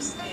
Five.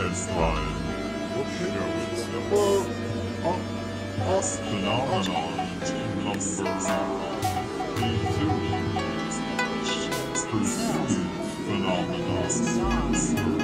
as life. Shows us phenomenon in number.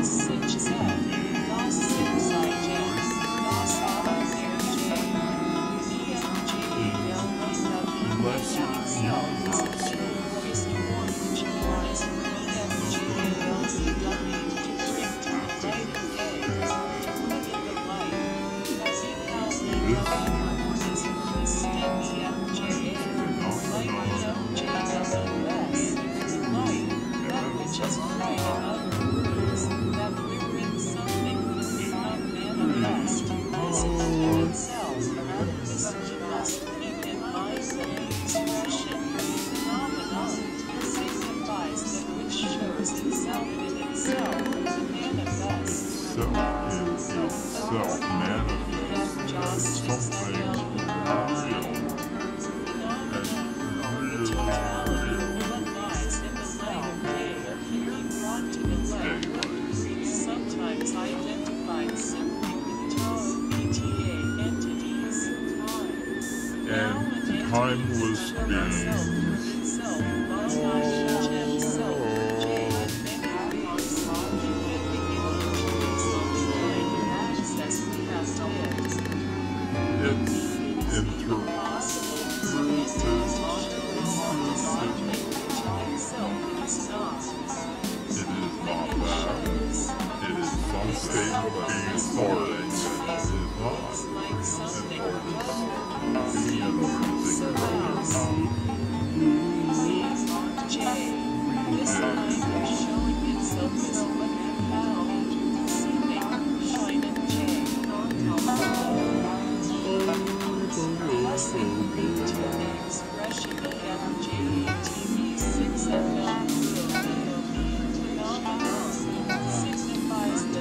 Perceived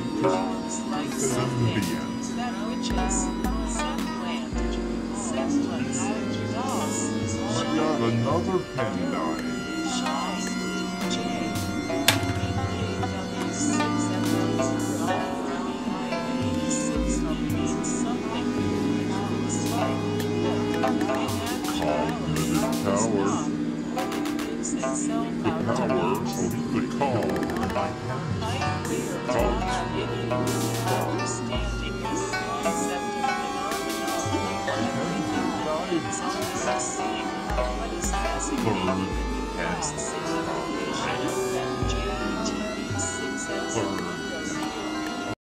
phenomenon. What is